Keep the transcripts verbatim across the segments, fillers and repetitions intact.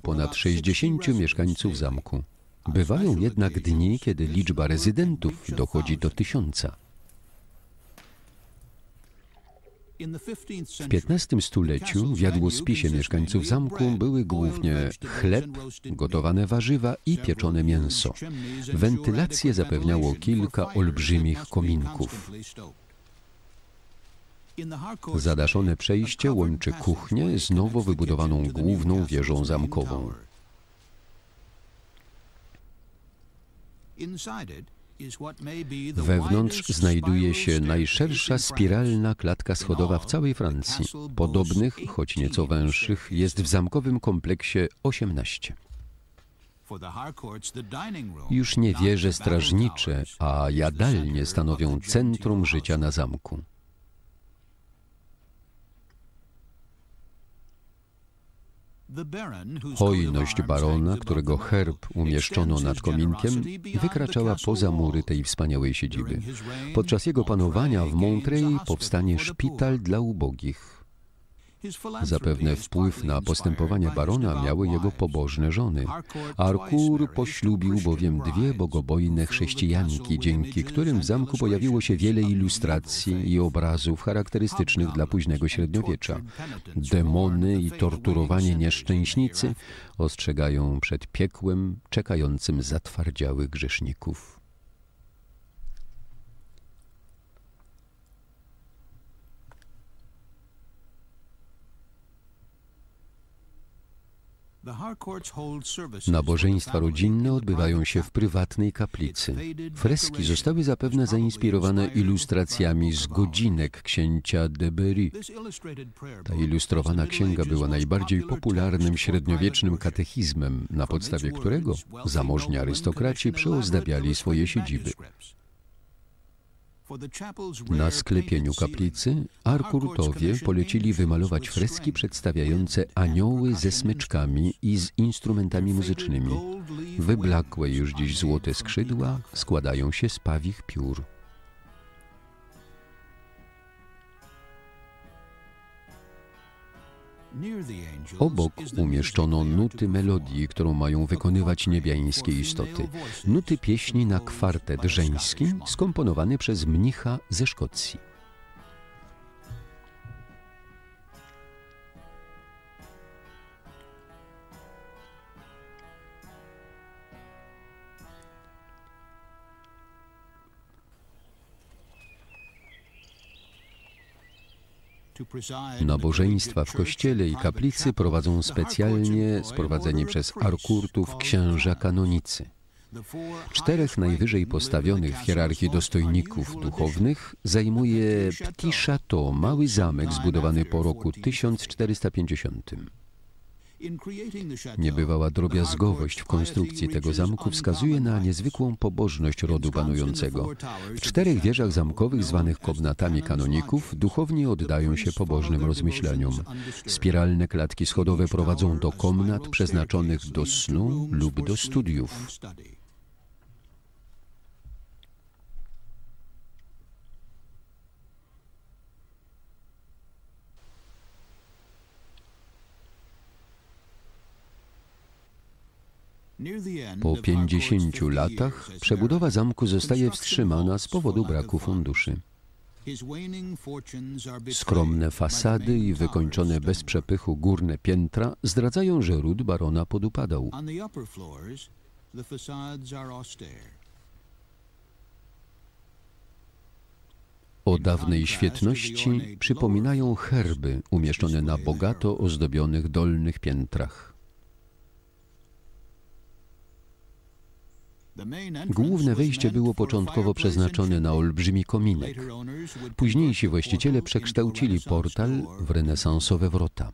ponad sześćdziesięciu mieszkańców zamku. Bywają jednak dni, kiedy liczba rezydentów dochodzi do tysiąca. W piętnastym stuleciu w jadłospisie mieszkańców zamku były głównie chleb, gotowane warzywa i pieczone mięso. Wentylację zapewniało kilka olbrzymich kominków. Zadaszone przejście łączy kuchnię z nowo wybudowaną główną wieżą zamkową. Wewnątrz znajduje się najszersza spiralna klatka schodowa w całej Francji. Podobnych, choć nieco węższych, jest w zamkowym kompleksie osiemnaście. Już nie wieże strażnicze, a jadalnie stanowią centrum życia na zamku. Hojność barona, którego herb umieszczono nad kominkiem, wykraczała poza mury tej wspaniałej siedziby. Podczas jego panowania w Montreuil powstanie szpital dla ubogich. Zapewne wpływ na postępowanie barona miały jego pobożne żony. Harcourt poślubił bowiem dwie bogobojne chrześcijanki, dzięki którym w zamku pojawiło się wiele ilustracji i obrazów charakterystycznych dla późnego średniowiecza. Demony i torturowanie nieszczęśnicy ostrzegają przed piekłem czekającym zatwardziałych grzeszników. Nabożeństwa rodzinne odbywają się w prywatnej kaplicy. Freski zostały zapewne zainspirowane ilustracjami z godzinek księcia de Berry. Ta ilustrowana księga była najbardziej popularnym średniowiecznym katechizmem, na podstawie którego zamożni arystokraci przyozdabiali swoje siedziby. Na sklepieniu kaplicy Harcourtowie polecili wymalować freski przedstawiające anioły ze smyczkami i z instrumentami muzycznymi. Wyblakłe już dziś złote skrzydła składają się z pawich piór. Obok umieszczono nuty melodii, którą mają wykonywać niebiańskie istoty. Nuty pieśni na kwartet żeński, skomponowany przez mnicha ze Szkocji. Nabożeństwa w kościele i kaplicy prowadzą specjalnie sprowadzeni przez Harcourtów księża kanonicy. Czterech najwyżej postawionych w hierarchii dostojników duchownych zajmuje Petit Chateau, mały zamek zbudowany po roku tysiąc czterysta pięćdziesiątym. Niebywała drobiazgowość w konstrukcji tego zamku wskazuje na niezwykłą pobożność rodu panującego. W czterech wieżach zamkowych zwanych komnatami kanoników duchowni oddają się pobożnym rozmyśleniom. Spiralne klatki schodowe prowadzą do komnat przeznaczonych do snu lub do studiów. Po pięćdziesięciu latach przebudowa zamku zostaje wstrzymana z powodu braku funduszy. Skromne fasady i wykończone bez przepychu górne piętra zdradzają, że ród barona podupadał. O dawnej świetności przypominają herby umieszczone na bogato ozdobionych dolnych piętrach. Główne wejście było początkowo przeznaczone na olbrzymi kominek. Późniejsi właściciele przekształcili portal w renesansowe wrota.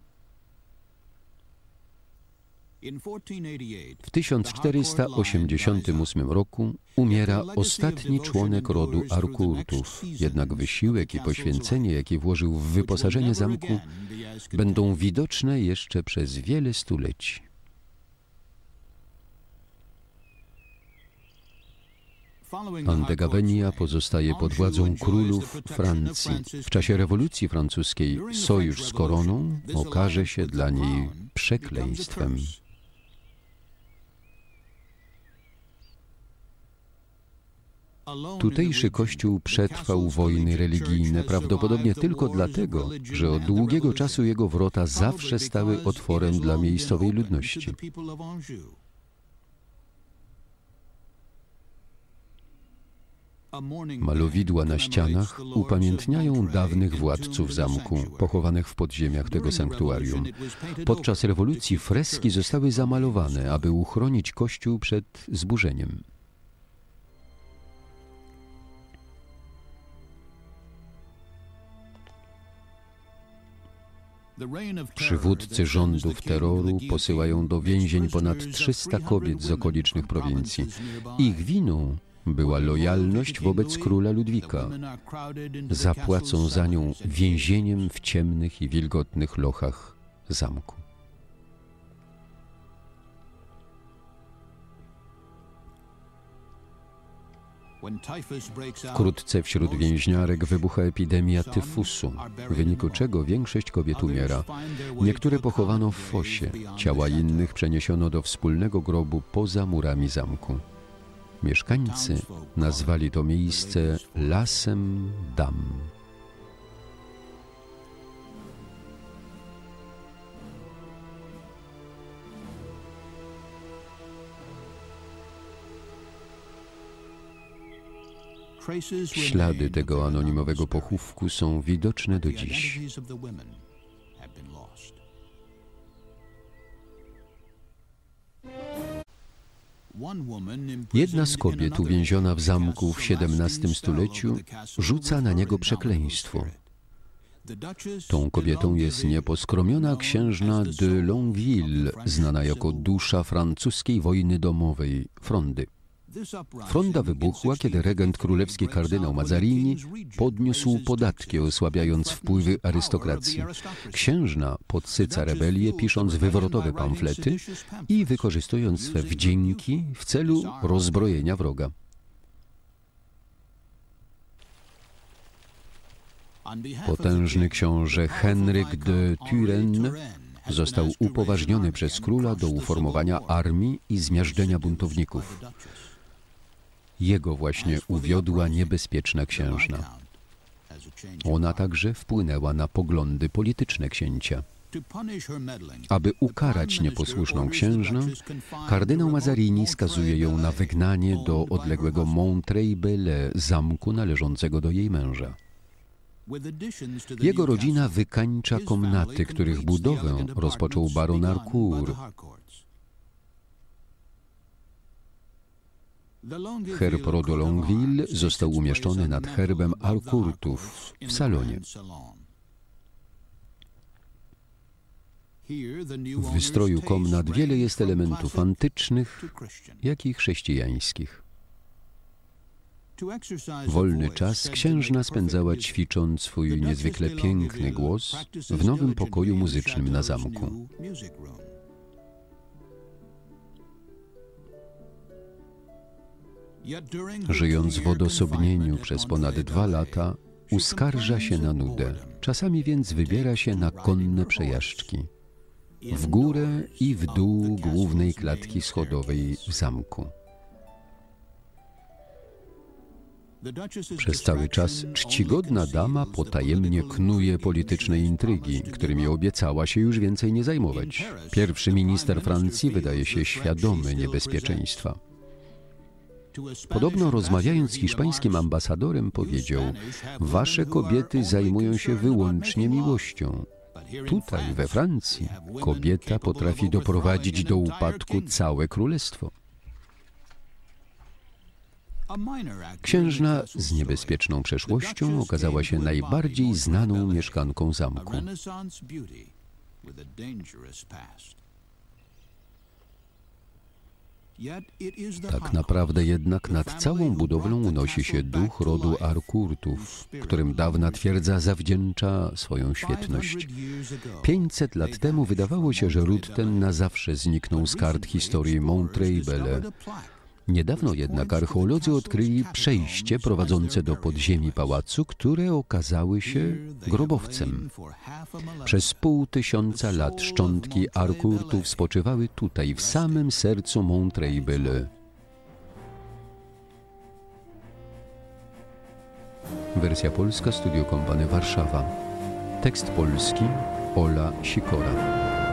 W tysiąc czterysta osiemdziesiątym ósmym roku umiera ostatni członek rodu Harcourtów, jednak wysiłek i poświęcenie, jaki włożył w wyposażenie zamku, będą widoczne jeszcze przez wiele stuleci. Andegawenia pozostaje pod władzą królów Francji. W czasie rewolucji francuskiej sojusz z koroną okaże się dla niej przekleństwem. Tutejszy kościół przetrwał wojny religijne prawdopodobnie tylko dlatego, że od długiego czasu jego wrota zawsze stały otworem dla miejscowej ludności. Malowidła na ścianach upamiętniają dawnych władców zamku, pochowanych w podziemiach tego sanktuarium. Podczas rewolucji freski zostały zamalowane, aby uchronić kościół przed zburzeniem. Przywódcy rządów terroru posyłają do więzień ponad trzysta kobiet z okolicznych prowincji. Ich winą była lojalność wobec króla Ludwika. Zapłacą za nią więzieniem w ciemnych i wilgotnych lochach zamku. Wkrótce wśród więźniarek wybucha epidemia tyfusu, w wyniku czego większość kobiet umiera. Niektóre pochowano w fosie, ciała innych przeniesiono do wspólnego grobu poza murami zamku. Mieszkańcy nazwali to miejsce Lasem Dam. Ślady tego anonimowego pochówku są widoczne do dziś. Jedna z kobiet uwięziona w zamku w siedemnastym stuleciu rzuca na niego przekleństwo. Tą kobietą jest nieposkromiona księżna de Longueville, znana jako dusza francuskiej wojny domowej, Frondy. Fronda wybuchła, kiedy regent królewski kardynał Mazarini podniósł podatki, osłabiając wpływy arystokracji. Księżna podsyca rebelię, pisząc wywrotowe pamflety i wykorzystując swe wdzięki w celu rozbrojenia wroga. Potężny książę Henryk de Turenne został upoważniony przez króla do uformowania armii i zmiażdżenia buntowników. Jego właśnie uwiodła niebezpieczna księżna. Ona także wpłynęła na poglądy polityczne księcia. Aby ukarać nieposłuszną księżnę, kardynał Mazarini skazuje ją na wygnanie do odległego Montreuil-Bellay, zamku należącego do jej męża. Jego rodzina wykańcza komnaty, których budowę rozpoczął baron Harcourt. Herb rodu Longueville został umieszczony nad herbem Harcourtów w salonie. W wystroju komnat wiele jest elementów antycznych, jak i chrześcijańskich. Wolny czas księżna spędzała ćwicząc swój niezwykle piękny głos w nowym pokoju muzycznym na zamku. Żyjąc w odosobnieniu przez ponad dwa lata, uskarża się na nudę, czasami więc wybiera się na konne przejażdżki, w górę i w dół głównej klatki schodowej w zamku. Przez cały czas czcigodna dama potajemnie knuje polityczne intrygi, którymi obiecała się już więcej nie zajmować. Pierwszy minister Francji wydaje się świadomy niebezpieczeństwa. Podobno rozmawiając z hiszpańskim ambasadorem powiedział: wasze kobiety zajmują się wyłącznie miłością. Tutaj, we Francji, kobieta potrafi doprowadzić do upadku całe królestwo. Księżna z niebezpieczną przeszłością okazała się najbardziej znaną mieszkanką zamku. Tak naprawdę jednak nad całą budowlą unosi się duch rodu Harcourtów, którym dawna twierdza zawdzięcza swoją świetność. pięćset lat temu wydawało się, że ród ten na zawsze zniknął z kart historii Montreuil-Bellay. Niedawno jednak archeolodzy odkryli przejście prowadzące do podziemi pałacu, które okazały się grobowcem. Przez pół tysiąca lat szczątki Harcourtów spoczywały tutaj, w samym sercu Montreuil-Bellay. Wersja polska, Studio Kompany Warszawa. Tekst polski Ola Sikora.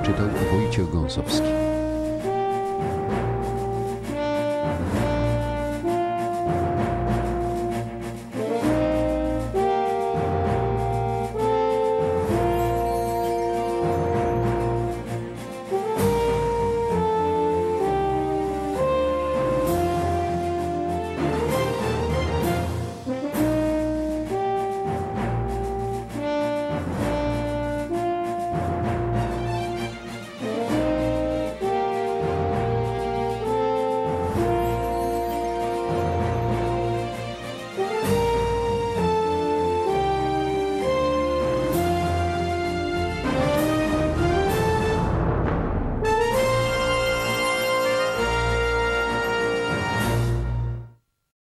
Czytał Wojciech Gąsowski.